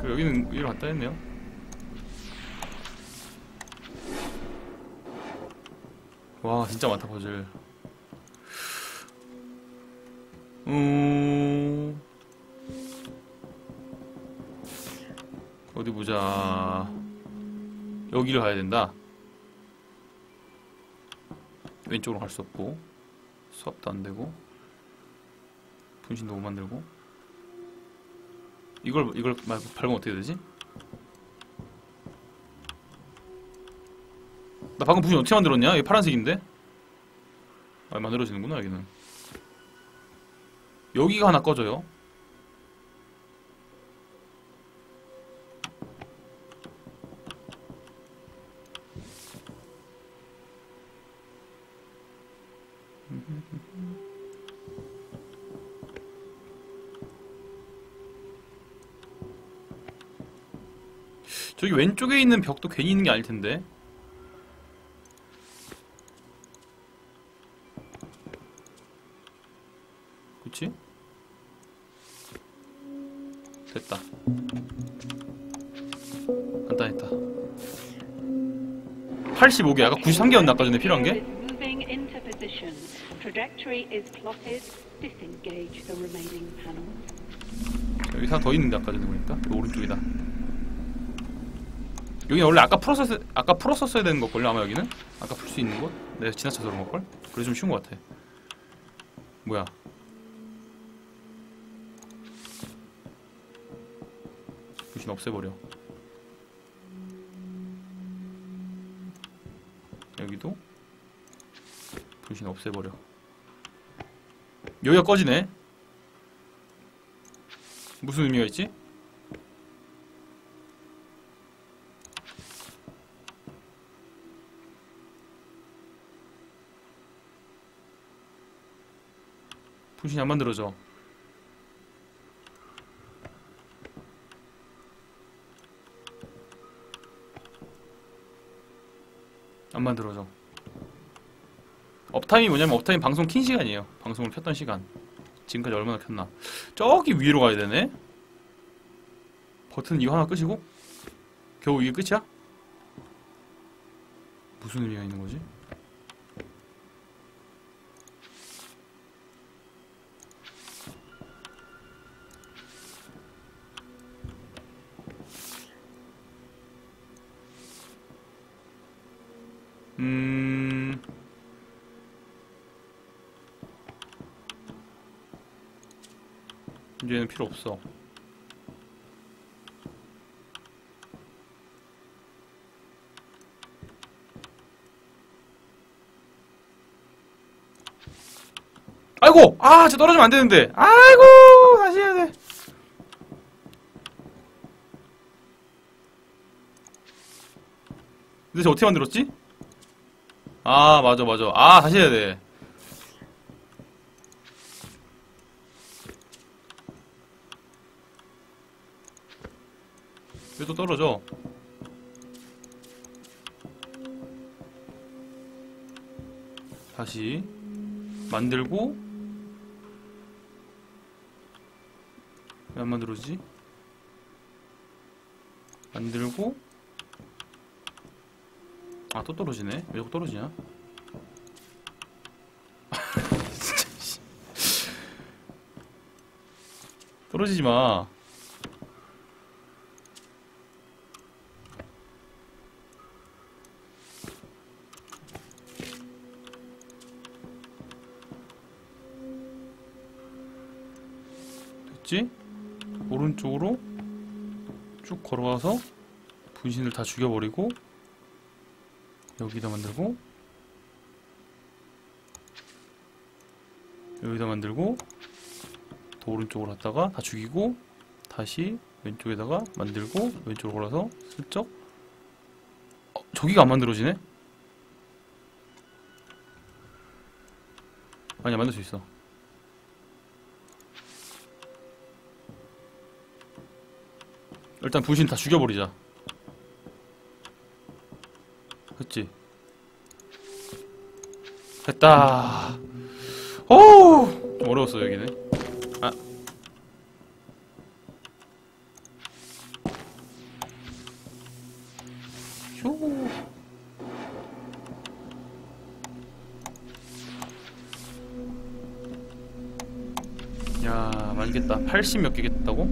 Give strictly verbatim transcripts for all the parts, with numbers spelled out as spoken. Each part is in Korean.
그 여기는 위로 갔다 했네요. 와 진짜 많다 퍼즐. 음... 어디 보자. 여기를 가야 된다. 왼쪽으로 갈 수 없고 수압도 안 되고 분신도 못 만들고. 이걸 이걸 말고 밟으면 어떻게 되지? 나 방금 분신 어떻게 만들었냐? 이게 파란색인데? 아 만들어지는구나 여기는. 여기가 하나 꺼져요. 저기 왼쪽에 있는 벽도 괜히 있는 게 아닐 텐데. 그치? 됐다. 간단했다. 팔십오 개, 아까 구십삼 개였나 아까 전에 필요한 게? 여기 하나 더 있는데 아까 전에 보니까 오른쪽이다. 여기는 원래 아까 풀었었, 아까 풀었었어야 되는 것 걸요 아마 여기는? 아까 풀 수 있는 곳? 내가 지나쳐서 그런 것 걸? 그래 좀 쉬운 것 같아. 뭐야? 귀신 없애버려. 여기도 귀신 없애버려. 여기가 꺼지네. 무슨 의미가 있지? 분신이 안 만들어져. 안 만들어져. 업타임이 뭐냐면 업타임 방송 킨 시간이에요. 방송을 켰던 시간. 지금까지 얼마나 켰나. 저기 위로 가야 되네. 버튼 이거 하나 끄시고? 겨우 이게 끝이야? 무슨 의미가 있는 거지? 음... 이제는 필요 없어. 아이고! 아! 저 떨어지면 안 되는데! 아이고! 다시 해야 돼! 근데 저 어떻게 만들었지? 아 맞아 맞아. 아 다시 해야 돼. 왜 또 떨어져? 다시 만들고. 왜 안 만들어지지? 만들고. 아, 또 떨어지네. 왜 자꾸 떨어지냐? 진짜. 떨어지지 마. 됐지? 오른쪽으로 쭉 걸어가서 분신을 다 죽여버리고 여기다 만들고 여기다 만들고 더 오른쪽으로 갔다가 다 죽이고 다시 왼쪽에다가 만들고 왼쪽으로 걸어서 슬쩍. 어, 저기가 안 만들어지네? 아니야 만들 수 있어. 일단 분신 다 죽여버리자. 그치? 됐다. 오우! 좀 어려웠어 여기는. 아 아니겠다. 팔십몇 개겠다고?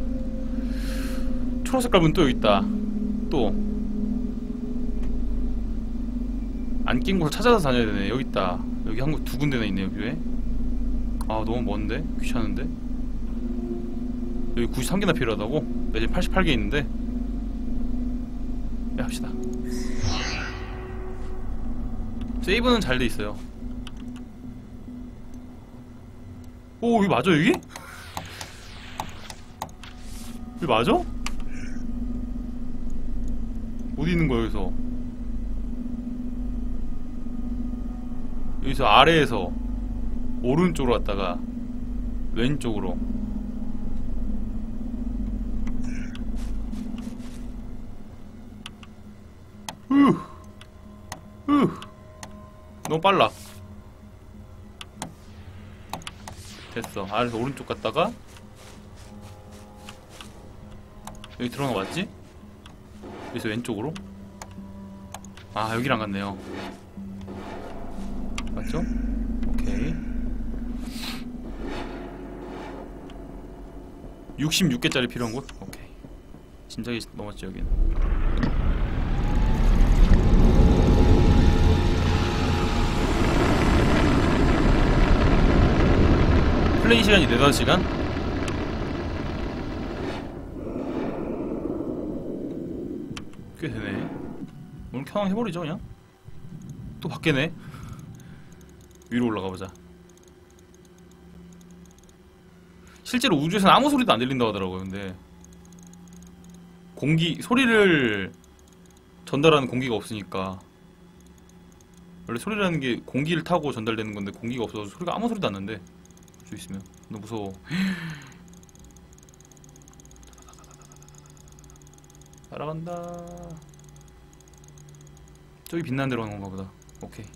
초록색깔 문 또 여기 있다. 또 안 낀 곳을 찾아서 다녀야 되네. 여기 있다. 여기 한 곳 두 군데나 있네요. 뷰에. 아 너무 먼데? 귀찮은데? 여기 구십삼 개나 필요하다고? 나 지금 팔십팔 개 있는데. 네, 합시다. 세이브는 잘 돼있어요. 오 여기 맞아 여기? 여기 맞아? 어디 있는 거야 여기서? 여기서 아래에서 오른쪽으로 갔다가 왼쪽으로. 으흐 으흐 너무 빨라. 됐어. 아래서 오른쪽 갔다가 여기 들어간 거 맞지? 여기서 왼쪽으로? 아 여기랑 갔네요. 맞죠? 오케이. 육십육 개짜리 필요한 곳? 오케이. 진작에 넘었지 여기는. 플레이 시간이 네다섯 시간? 꽤 되네. 오늘 켜왕 해버리죠 그냥? 또 밖에네. 위로 올라가보자. 실제로 우주에서는 아무 소리도 안 들린다고 하더라고요. 근데 공기, 소리를 전달하는 공기가 없으니까. 원래 소리라는 게 공기를 타고 전달되는 건데 공기가 없어서 소리가 아무 소리도 안 난대. 수 있으면 너무 무서워. 따라간다. 저기 빛나는 데로 가는 건가 보다. 오케이.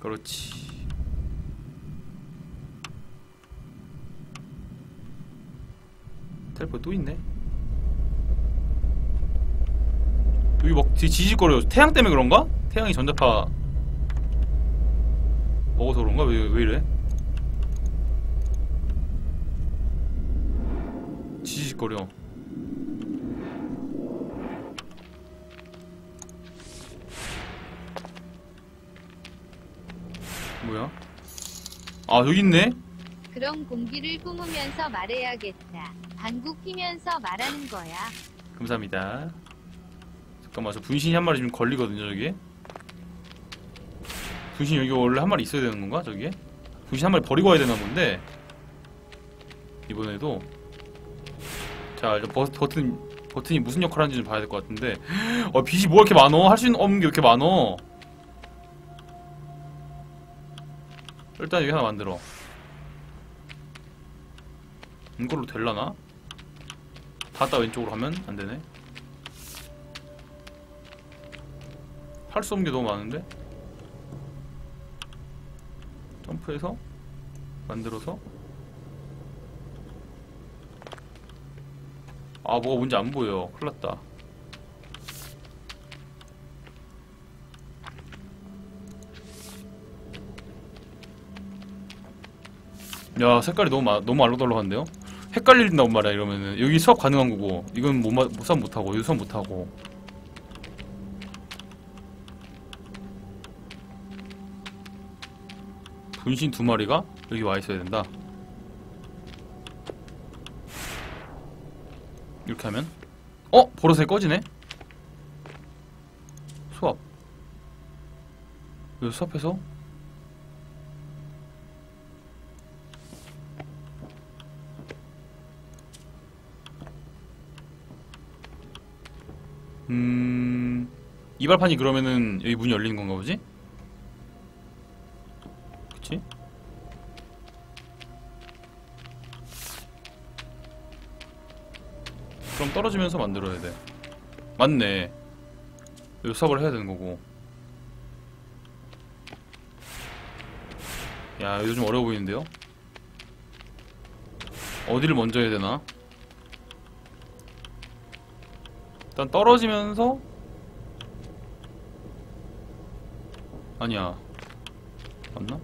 그렇지. 텔포 또 있네. 여기 막 지지직거려. 태양 때문에 그런가? 태양이 전자파 먹어서 그런가? 왜, 왜 이래? 지지직거려. 뭐야? 아 여기 있네? 그럼 공기를 뿜으면서 말해야겠다. 방구 피면서 말하는 거야. 감사합니다. 잠깐만 저 분신이 한 마리 지금 걸리거든요 저기. 분신 여기 원래 한 마리 있어야 되는 건가? 저기에? 분신 한 마리 버리고 와야 되나 본데 이번에도. 자, 저 버튼, 버튼이 무슨 역할을 하는지 좀 봐야 될 것 같은데. 어, 빛이 뭐가 이렇게 많어? 할 수 없는 게 이렇게 많어? 일단 여기 하나 만들어. 이걸로 될라나? 닫다 왼쪽으로 가면 안 되네. 할 수 없는 게 너무 많은데? 점프해서 만들어서. 아 뭐가 뭔지 안 보여. 큰일났다. 야 색깔이 너무 마, 너무 알록달록한데요? 헷갈린다고 말이야. 이러면은 여기 수업 가능한 거고 이건 못 마, 수업 못하고 여기 수업 못하고. 분신 두 마리가 여기 와 있어야 된다. 이렇게 하면 어? 보라색이 꺼지네? 수압. 여기 수압해서 음... 이발판이 그러면은 여기 문이 열리는 건가 보지? 그럼 떨어지면서 만들어야 돼. 맞네. 여기 수압을 해야 되는 거고. 야 요즘 어려워 보이는데요? 어디를 먼저 해야 되나? 일단 떨어지면서. 아니야 맞나?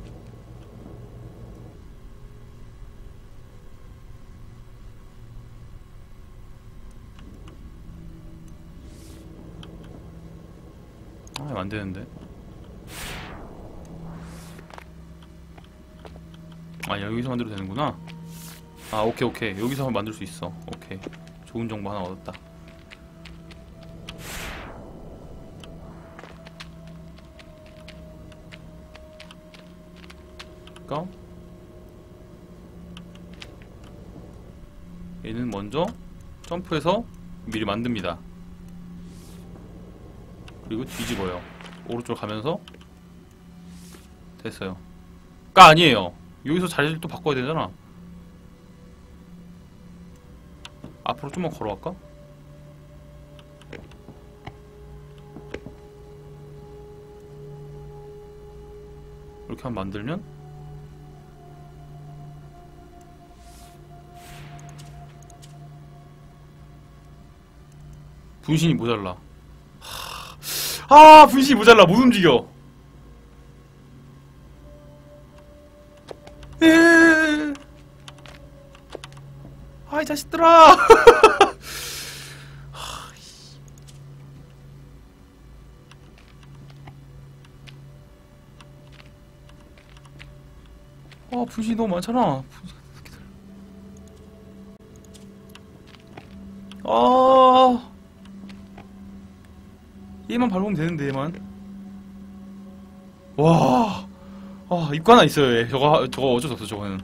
이거 안 되는데. 아, 여기서 만들어도 되는구나. 아, 오케이, 오케이. 여기서 만들 수 있어. 오케이. 좋은 정보 하나 얻었다. 그니까 얘는 먼저 점프해서 미리 만듭니다. 그리고 뒤집어요. 오른쪽 가면서 됐어요. 까 아니에요. 여기서 자리를 또 바꿔야 되잖아. 앞으로 좀만 걸어갈까? 이렇게 한번 만들면 분신이 모자라. 아, 분신이 모자라. 못 움직여. 에이. 아이 자식들아. 아, 분신이 너무 많잖아. 아. 얘만 밟으면 되는데, 얘만. 와. 아, 입구 하나 있어요, 얘. 저거, 저거 어쩔 수 없어, 저거는.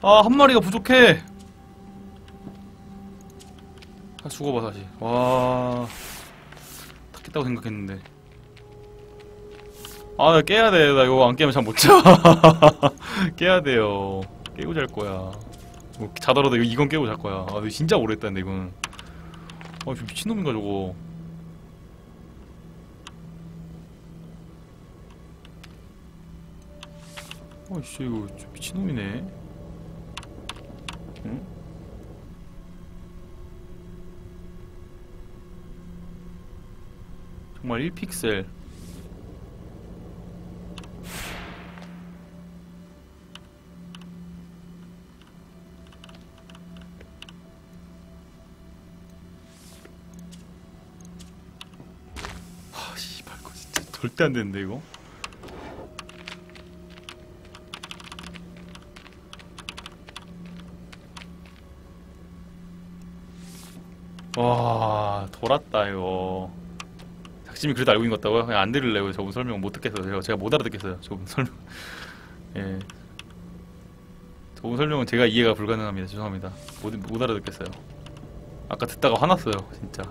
아, 한 마리가 부족해! 아, 죽어봐, 다시. 와. 탔겠다고 생각했는데. 아, 나 깨야 돼. 나 이거 안 깨면 잠 못 자. 깨야 돼요. 깨고 잘 거야. 뭐, 자더라도 이건 깨고 잘 거야. 아, 진짜 오래 했다는데, 이거는. 아, 저 미친놈인가, 저거. 아, 진짜 이거 미친놈이네. 응? 정말 일 픽셀. 아, 씨발, 이거 진짜 절대 안 되는데, 이거? 와, 돌았다, 이거. 작심이 그래도 알고 있는 것 같다고요? 그냥 안 들을래요. 저분 설명 못 듣겠어요. 제가, 제가 못 알아듣겠어요. 저분 설명. 예. 저분 설명은 제가 이해가 불가능합니다. 죄송합니다. 못, 못 알아듣겠어요. 아까 듣다가 화났어요, 진짜.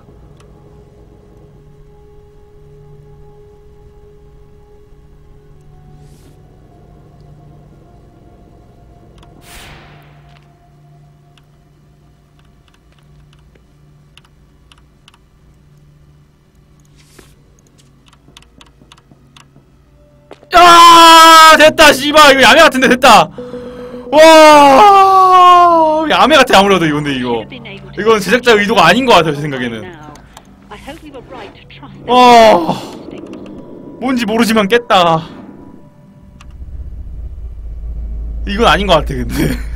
됐다, 씨발. 이거 야매 같은데, 됐다. 와, 야매 같아, 아무래도. 이건데, 이거. 이건 제작자의 의도가 아닌 것 같아요, 제 생각에는. 와, 뭔지 모르지만 깼다. 이건 아닌 것 같아, 근데.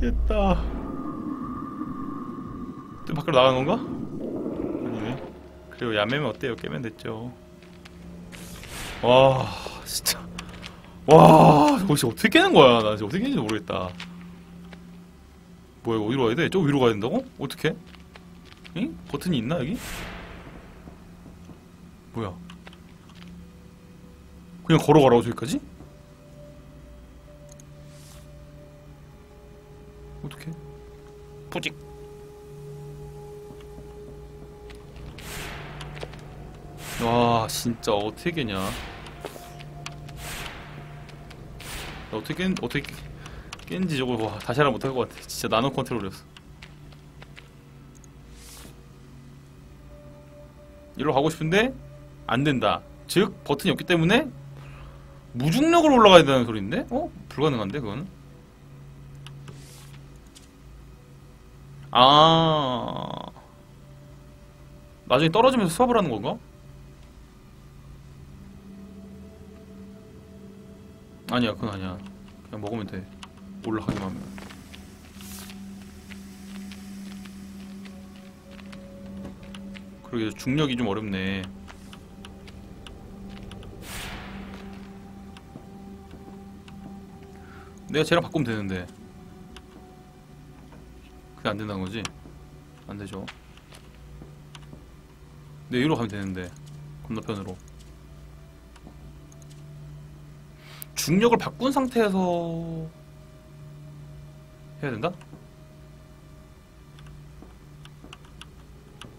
됐다. 또 밖으로 나가는 건가? 아니네. 그리고 야매면 어때요? 깨면 됐죠. 와, 진짜. 와, 저거 진짜 어떻게 깨는 거야? 나 진짜 어떻게 깨는지 모르겠다. 뭐야, 이거 어디로 가야 돼? 저 위로 가야 된다고? 어떻게? 응? 버튼이 있나, 여기? 뭐야? 그냥 걸어가라고, 저기까지? 어떡해? 푸직. 와, 진짜 어떻게 깨냐? 어떻게 깬, 어떻게 깬지 저거. 와, 다시 하라 못할 것 같아. 진짜 나노 컨트롤이었어. 이리로 가고 싶은데 안 된다. 즉, 버튼이 없기 때문에 무중력으로 올라가야 된다는 소리인데? 어? 불가능한데, 그건? 아, 나중에 떨어지면서 수업을 하는 건가? 아니야, 그건 아니야. 그냥 먹으면 돼. 올라가기만 하면. 그러게 중력이 좀 어렵네. 내가 쟤랑 바꾸면 되는데 그게 안 된다는 거지? 안 되죠. 내 위로 가면 되는데 건너편으로. 중력을 바꾼 상태에서 해야 된다?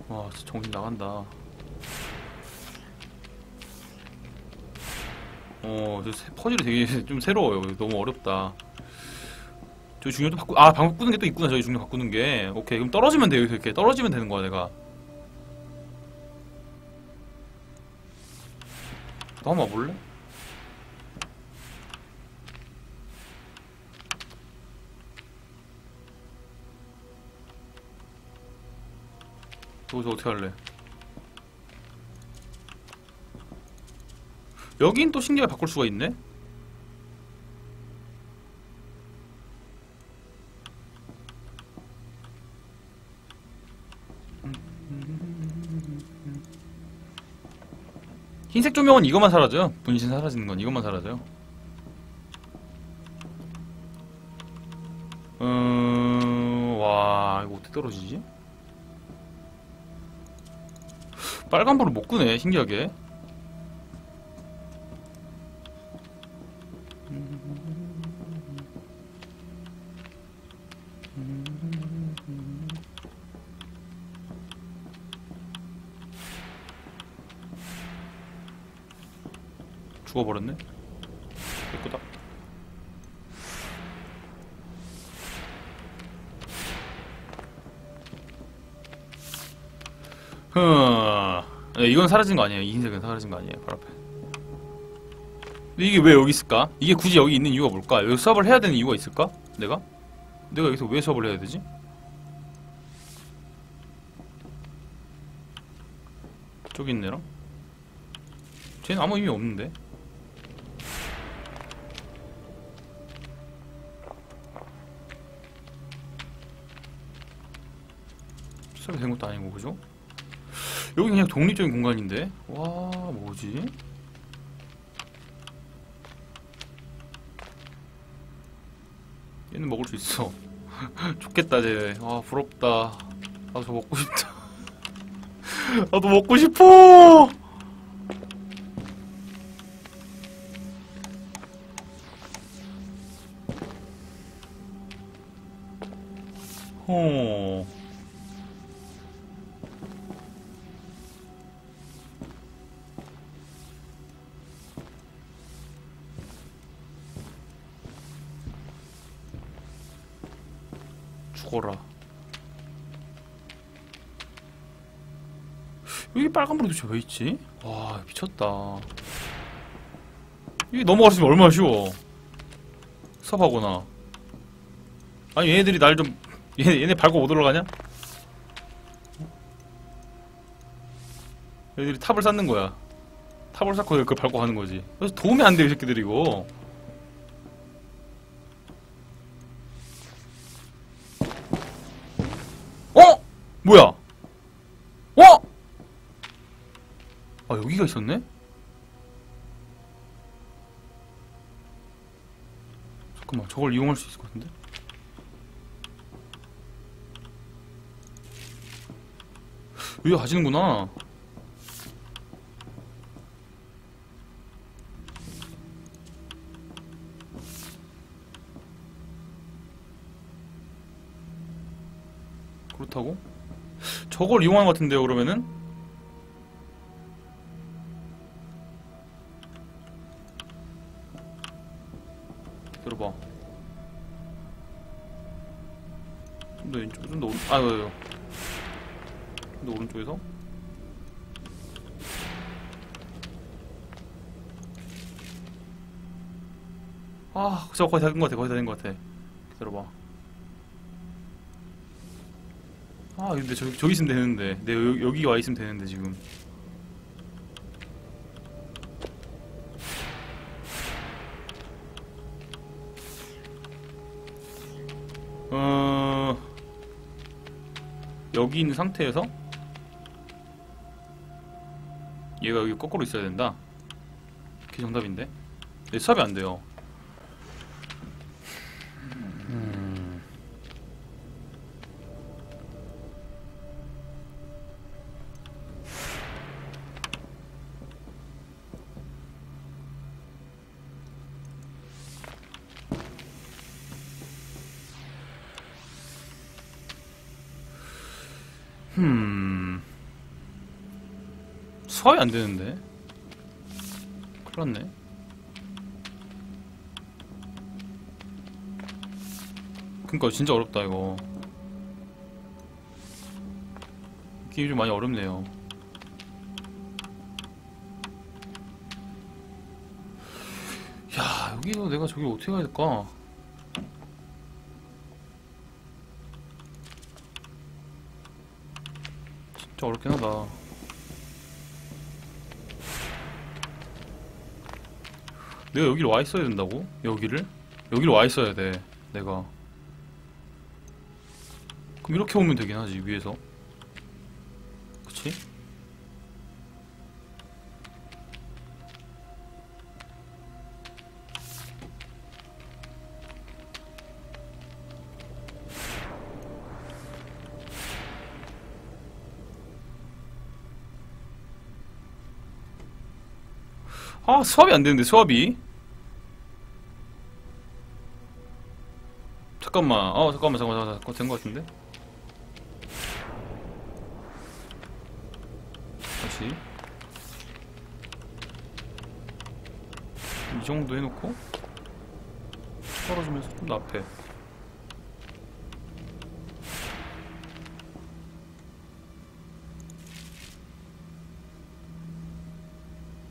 와, 진짜 정신 나간다. 어, 저 퍼즐이 되게 좀 새로워요. 너무 어렵다. 저기 중력도 바꾸.. 아, 방금 바꾸는 게 또 있구나. 저기 중력 바꾸는 게. 오케이, 그럼 떨어지면 돼요. 이렇게 떨어지면 되는 거야, 내가. 너 한번 와볼래? 여기서 어떻게 할래? 여긴 또 신기하게 바꿀 수가 있네? 흰색 조명은 이것만 사라져요. 분신 사라지는 건 이것만 사라져요. 음... 와... 이거 어떻게 떨어지지? 빨간불을 못 끄네, 신기하게. 죽어버렸네? 예쁘다. 흐. 네, 이건 사라진 거 아니에요. 이 흰색은 사라진 거 아니에요. 바로 앞에. 근데 이게 왜 여기 있을까? 이게 굳이 여기 있는 이유가 뭘까? 여기 수업을 해야 되는 이유가 있을까? 내가? 내가 여기서 왜 수업을 해야 되지? 저기 있네랑? 쟤는 아무 의미 없는데? 수업이 된 것도 아니고, 그죠? 여기 그냥 독립적인 공간인데? 와, 뭐지? 얘는 먹을 수 있어. 좋겠다, 쟤. 아, 부럽다. 나도 저 먹고 싶다. 나도 먹고 싶어! 어. 죽어라. 여기 빨간불이 도대체 왜 있지? 와, 미쳤다. 이게 넘어갈 수 있으면 얼마나 쉬워. 수업하거나. 아니, 얘네들이 날 좀, 얘네, 얘네 밟고 못 올라가냐? 얘네들이 탑을 쌓는 거야. 탑을 쌓고 그걸 밟고 가는 거지. 그래서 도움이 안 돼요, 이 새끼들이 이거. 뭐야? 어? 아, 여기가 있었네? 잠깐만, 저걸 이용할 수 있을 것 같은데? 여기 가시는구나. 그렇다고? 저걸 이용한 것 같은데요, 그러면은? 들어봐. 좀 더 왼쪽, 좀 더 오른쪽. 아, 여기요. 좀 더 오른쪽에서? 아, 저거 거의 다 된 것 같아, 거의 다 된 것 같아. 들어봐. 아, 근데 저기, 저기 있으면 되는데. 내 여기, 여기 와 있으면 되는데, 지금. 어... 여기 있는 상태에서 얘가 여기 거꾸로 있어야 된다. 그게 정답인데. 내 수압이 안 돼요. 음... 흠... 수압이 안 되는데. 큰일 났네. 그니까 진짜 어렵다 이거. 게임이 좀 많이 어렵네요. 야, 여기서 내가 저기 어떻게 가야 될까? 진짜 어렵긴 하다. 내가 여기로 와 있어야 된다고? 여기를? 여기로 와 있어야 돼 내가. 그럼 이렇게 오면 되긴 하지, 위에서. 그치? 아, 수압이 안 되는데, 수압이. 잠깐만, 어, 잠깐만, 잠깐만, 잠깐만, 된 것 같은데? 이 정도 해놓고 떨어지면서 좀 더 앞에.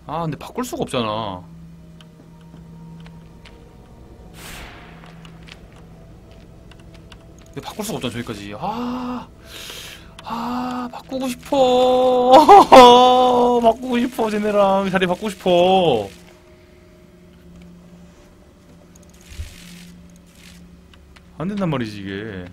아, 근데 바꿀 수가 없잖아. 근데 바꿀 수가 없잖아, 저기까지. 아, 아, 바꾸고 싶어. 바꾸고 싶어, 쟤네랑 자리 바꾸고 싶어. 안 된단 말이지, 이게.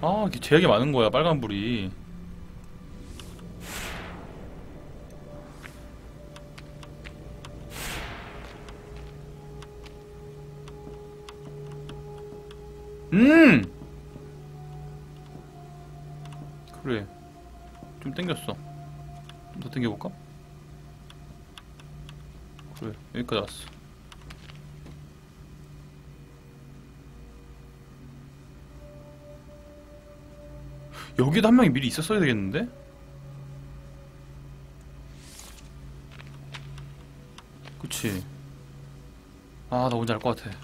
아, 이게 제약이 많은 거야, 빨간불이. 음! 그래. 좀 땡겼어. 좀 더 땡겨볼까? 그래, 여기까지 왔어. 여기도 한 명이 미리 있었어야 되겠는데? 그치. 아, 나 뭔지 알 것 같아.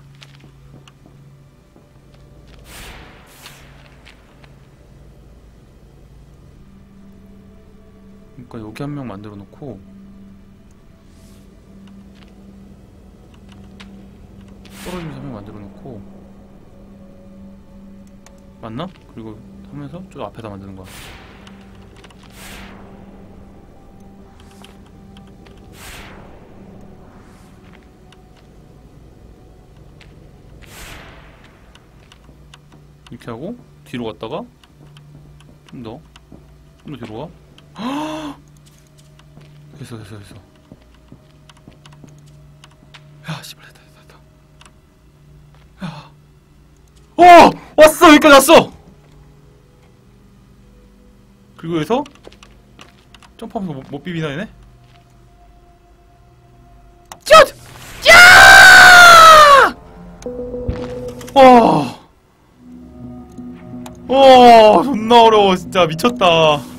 그니까 여기 한 명 만들어 놓고 떨어지면서 한명 만들어놓고, 맞나? 그리고 하면서 저 앞에다 만드는 거야. 이렇게 하고 뒤로 갔다가 좀 더, 좀 더 뒤로 가. 됐어, 됐어, 됐어. 야, 씨발. 오! 왔어! 여기까지 왔어! 그리고 여기서 점프하면서 못, 못 비비나 얘네? 쭛! 쭛! 와! 와, 존나 어려워, 진짜. 미쳤다.